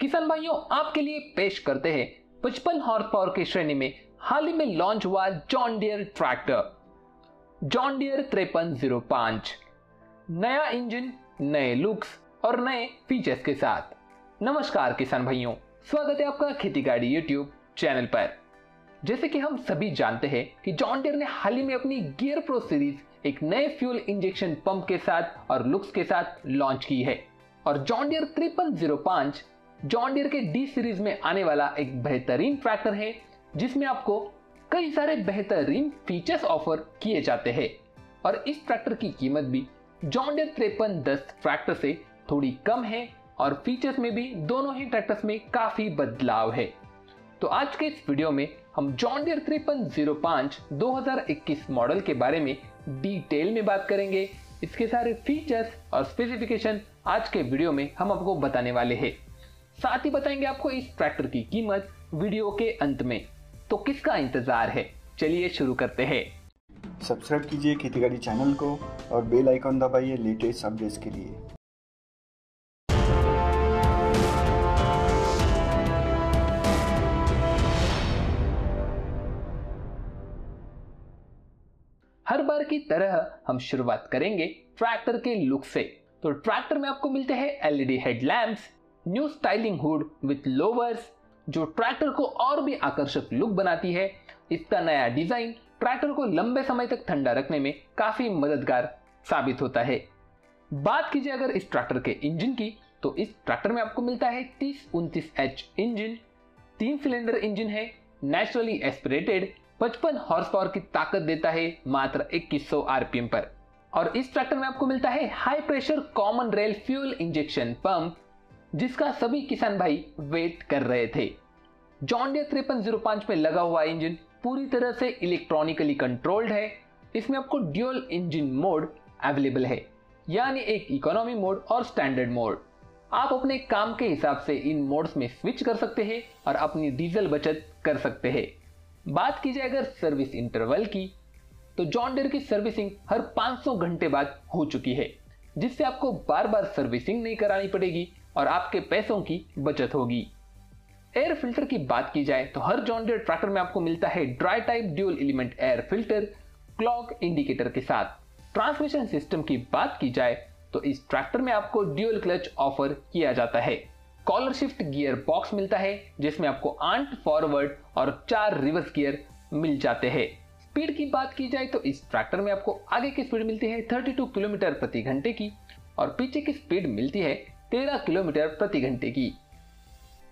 किसान भाइयों आपके लिए पेश करते हैं 55 हॉर्स पावर की श्रेणी में हाल ही में लॉन्च हुआ John Deere tractor John Deere 5305। नया इंजन, नए लुक्स और नए फीचर्स के साथ। नमस्कार किसान भाइयों, स्वागत है आपका खेती गाड़ी यूट्यूब चैनल पर। जैसे कि हम सभी जानते हैं कि जॉन डियर ने हाल ही में अपनी गियर प्रो सीरीज एक नए फ्यूल इंजेक्शन पंप के साथ और लुक्स के साथ लॉन्च की है, और जॉन डियर 5305 जॉन डियर के डी सीरीज में आने वाला एक बेहतरीन ट्रैक्टर है, जिसमें आपको कई सारे बेहतरीन फीचर्स ऑफर किए जाते हैं। और इस ट्रैक्टर की कीमत भी जॉन डियर 5310 ट्रैक्टर से थोड़ी कम है, और फीचर्स में भी दोनों ही ट्रैक्टर्स में काफी बदलाव है। तो आज के इस वीडियो में हम जॉन डियर 5305 2021 मॉडल के बारे में डिटेल में बात करेंगे। इसके सारे फीचर्स और स्पेसिफिकेशन आज के वीडियो में हम आपको बताने वाले हैं। साथ ही बताएंगे आपको इस ट्रैक्टर की कीमत वीडियो के अंत में। तो किसका इंतजार है, चलिए शुरू करते हैं। सब्सक्राइब कीजिए खेती गाड़ी चैनल को और बेल आइकॉन दबाइए लेटेस्ट अपडेट्स के लिए। हर बार की तरह हम शुरुआत करेंगे ट्रैक्टर के लुक से। तो ट्रैक्टर में आपको मिलते हैं LED headlamps, new styling hood with louvers, जो ट्रैक्टर को और भी आकर्षक लुक बनाती है। इसका नया डिजाइन ट्रैक्टर को लंबे समय तक ठंडा रखने में काफी मददगार साबित होता है। बात कीजिए अगर इस ट्रैक्टर के इंजन की, तो इस ट्रैक्टर में आपको मिलता है 3029H इंजन। 3 सिलेंडर इंजन है, नेचुरली एस्पिरेटेड, 55 हॉर्स पावर की ताकत देता है मात्र 2100 आरपीएम पर। और इस ट्रैक्टर में आपको मिलता है high pressure common rail fuel injection pump, जिसका सभी किसान भाई वेट कर रहे थे। जॉन डियर 5305 में लगा हुआ इंजन पूरी तरह से इलेक्ट्रॉनिकली कंट्रोल्ड है। इसमें आपको ड्यूल इंजन मोड अवेलेबल है, यानी एक इकोनॉमी मोड और स्टैंडर्ड मोड। आप अपने काम के हिसाब से इन मोड्स में स्विच कर सकते हैं और अपनी डीजल बचत कर सकते हैं। बात की जाए अगर सर्विस इंटरवल की, तो जॉन डियर की सर्विसिंग हर 500 घंटे बाद हो चुकी है, जिससे आपको बार बार सर्विसिंग नहीं करानी पड़ेगी और आपके पैसों की बचत होगी। एयर फिल्टर की बात की जाए, तो हर जॉन डियर ट्रैक्टर में आपको मिलता है dry type dual element air filter clock indicator के साथ। ट्रांसमिशन सिस्टम की बात की जाए, तो इस ट्रैक्टर में आपको ड्यूल क्लच ऑफर किया जाता है। कॉलर शिफ्ट गियर बॉक्स मिलता है, जिसमें आपको 8 फॉरवर्ड और 4 रिवर्स गियर मिल जाते हैं। स्पीड की बात की जाए, तो इस ट्रैक्टर में आपको आगे की स्पीड मिलती है 32 किलोमीटर प्रति घंटे की, और पीछे की स्पीड मिलती है 13 किलोमीटर प्रति घंटे की।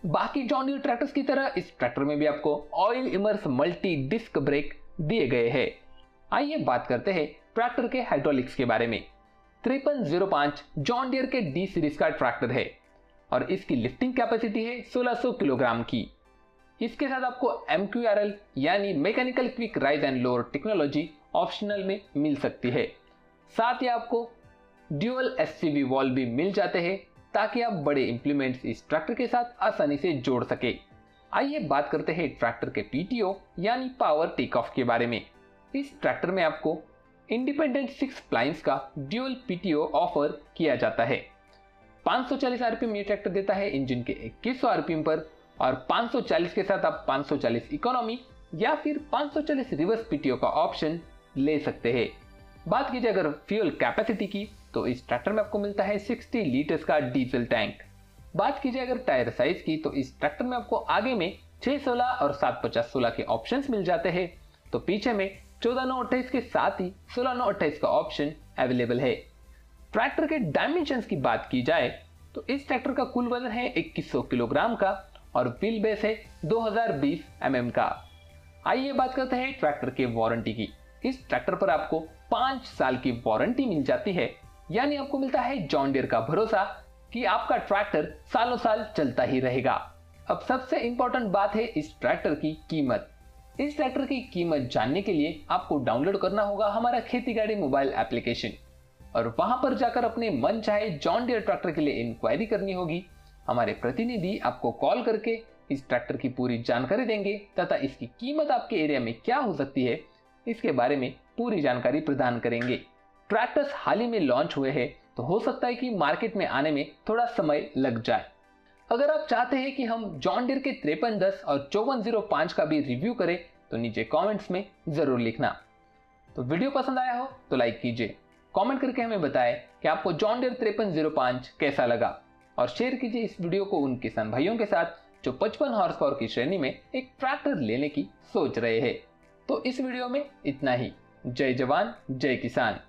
बाकी जॉन डियर ट्रैक्टर्स की तरह इस ट्रैक्टर में भी आपको oil immerse multi disc brake दिए गए हैं। आइए बात करते हैं ट्रैक्टर के हाइड्रोलिक्स के बारे में। 5305 जॉन डियर के डी सीरीज का ट्रैक्टर है, और इसकी लिफ्टिंग कैपेसिटी है 1600 किलोग्राम की। इसके साथ आपको MQRL यानी mechanical quick rise and lower technology optional में मिल सकती है। साथ ही आपको ड्यूअल SCV वॉल्व भी मिल जाते हैं, ताकि आप बड़े इंप्लीमेंट्स इस ट्रैक्टर के साथ आसानी से जोड़ सके। आइए बात करते हैं ट्रैक्टर के PTO यानी पावर टेक ऑफ के बारे में। इस ट्रैक्टर में आपको इंडिपेंडेंट 6 प्लाइंस का ड्यूअल PTO ऑफर किया जाता है। 540 आरपीएम ये ट्रैक्टर देता है इंजन के 2100 आरपीएम पर, और 540 के साथ आप 540 इकोनॉमी या फिर 540 रिवर्स PTO का ऑप्शन ले सकते हैं। बात कीजिए अगर फ्यूल कैपेसिटी की, तो इस ट्रैक्टर में आपको मिलता है 60 लीटर्स का डीजल टैंक। बात कीजिए अगर टायर साइज की, तो इस ट्रैक्टर में आपको आगे में 616 और 750/16 के ऑप्शंस मिल जाते हैं, तो पीछे में 14928 के साथ ही 16928 का ऑप्शन अवेलेबल है। ट्रैक्टर के डायमेंशंस की बात की जाए, तो इस ट्रैक्टर का कुल वजन है 2100 किलोग्राम का, और व्हील बेस है 2020 mm का। आइए बात करते हैं ट्रैक्टर के वारंटी की। इस ट्रैक्टर पर आपको 5 साल की वारंटी मिल जाती है, यानी आपको मिलता है जॉन डियर का भरोसा कि आपका ट्रैक्टर सालों साल चलता ही रहेगा। अब सबसे इम्पोर्टेंट बात है इस ट्रैक्टर की कीमत। इस ट्रैक्टर की कीमत जानने के लिए आपको डाउनलोड करना होगा हमारा खेती गाड़ी मोबाइल एप्लीकेशन, और वहां पर जाकर अपने मन चाहे जॉन डियर ट्रैक्टर के लिए इंक्वायरी करनी होगी। हमारे प्रतिनिधि आपको कॉल करके इस ट्रैक्टर की पूरी जानकारी देंगे, तथा इसकी कीमत आपके एरिया में क्या हो सकती है, इसके बारे में पूरी जानकारी प्रदान करेंगे। ट्रैक्टर्स हाल ही में लॉन्च हुए हैं, तो हो सकता है कि मार्केट में आने में थोड़ा समय लग जाए। अगर आप चाहते हैं कि हम जॉन डीर के 5310 और 5405 का भी रिव्यू करें तो नीचे कमेंट्स में जरूर लिखना। तो वीडियो पसंद आया हो तो लाइक कीजिए, कमेंट करके हमें बताएं कि आपको जॉन डीर 5305 कैसा लगा और शेयर कीजिए इस वीडियो को उन किसान भाइयों के साथ जो 55 हॉर्स पावर की श्रेणी में एक ट्रैक्टर लेने की सोच रहे हैं। तो इस वीडियो में इतना ही। जय जवान जय किसान।